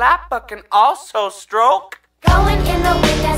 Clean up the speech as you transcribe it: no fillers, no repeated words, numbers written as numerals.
slap but can also stroke. Going in the wind.